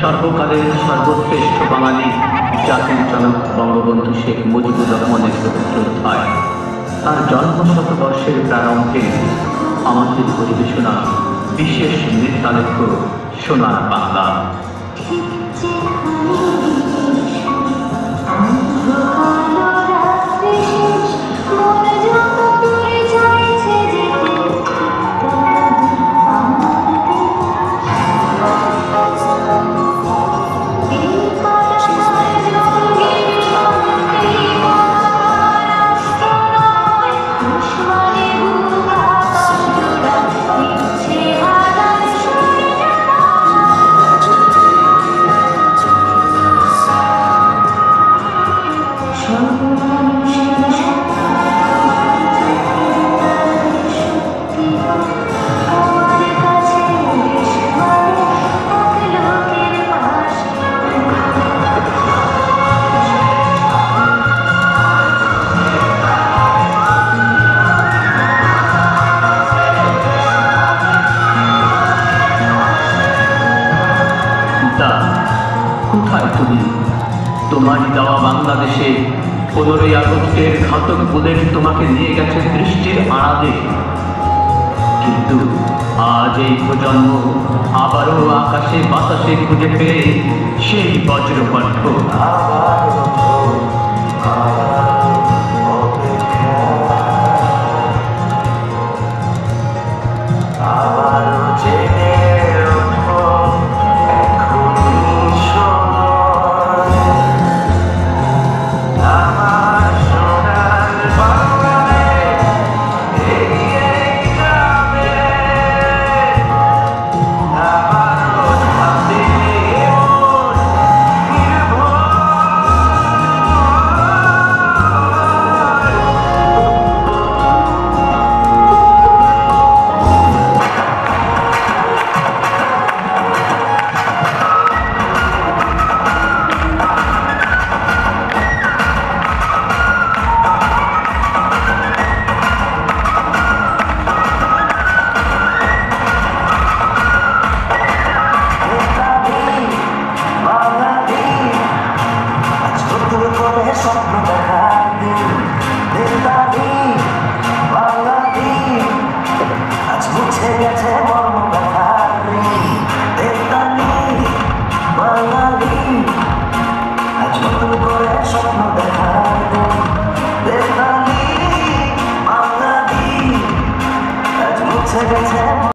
सर्वकाले सर्वश्रेष्ठ बांगाली जातिर जनक बंगबंधु शेख मुजिबुर रहमानेर पुण्यतिथि तार जन्म शतवर्षेर प्रारम्भे आमादेर परिवेशना विशेष निर्धारित सोनार बांगला तुम्हारी दावा बांग्लादेशे 15 আগস্টের घातक बुलेट तुम्हें निये गेछे दृष्टिर आड़ाले किन्तु आज एई प्रजन्म आबारो आकाशे बातासे खुजे पेये सेई वज्रकण्ठ।